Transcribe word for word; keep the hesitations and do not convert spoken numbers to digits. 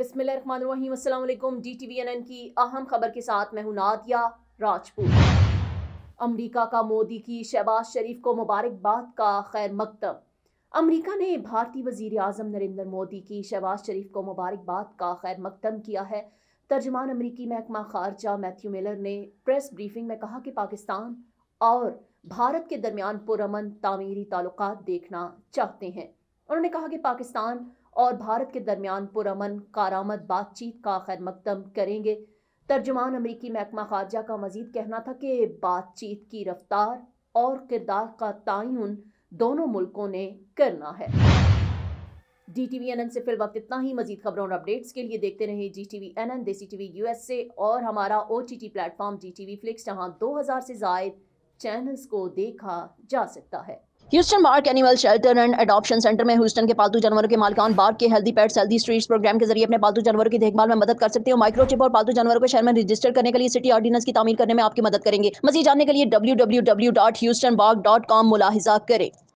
बिस्मिल्लाहिर्रहमानिर्रहीम, अस्सलाम वालेकुम। D T V N N की अहम खबर के साथ मैं हूं नादिया राजपूत। अमरीका का मोदी की शहबाज शरीफ को मुबारकबाद का खैर मकतब। अमरीका ने भारतीय वजीर आज़म नरेंद्र मोदी की शहबाज शरीफ को मुबारकबाद का खैर मकदम किया है। तर्जमान अमरीकी महकमा खारजा मैथ्यू मिलर ने प्रेस ब्रीफिंग में कहा कि पाकिस्तान और भारत के दरमियान पुरअमन तामीरी ताल्लुकात देखना चाहते हैं। उन्होंने कहा कि पाकिस्तान और भारत के दरमियान पुरअमन कारआमद बातचीत का खैर मकदम करेंगे। तर्जुमान अमरीकी महकमा खारजा का मजीद कहना था कि बातचीत की रफ्तार और किरदार का तयन दोनों मुल्कों ने करना है। D T V N N से फिल वक्त इतना ही। मजीद खबरों और अपडेट्स के लिए देखते रहे D T V N N, desi T V U S से और हमारा O T T platform D T V flix, जहाँ दो हज़ार से ज़ायद चैनल्स को देखा जा सकता है। Houston bark animal shelter and adoption centre में ह्यूस्टन के पालतू जानवरों के मालिकान बार्क के healthy pets healthy streets programme के जरिए अपने पालतू जानवरों की देखभाल में मदद कर सकते हो। माइक्रोचिप और पालतू जानवरों को शहर में रजिस्टर करने के लिए सिटी ऑर्डिनेंस की तामीर करने में आपकी मदद करेंगे। मजीद जानने के लिए W W W dot Houston BARC dot com मुलाहिजा करें।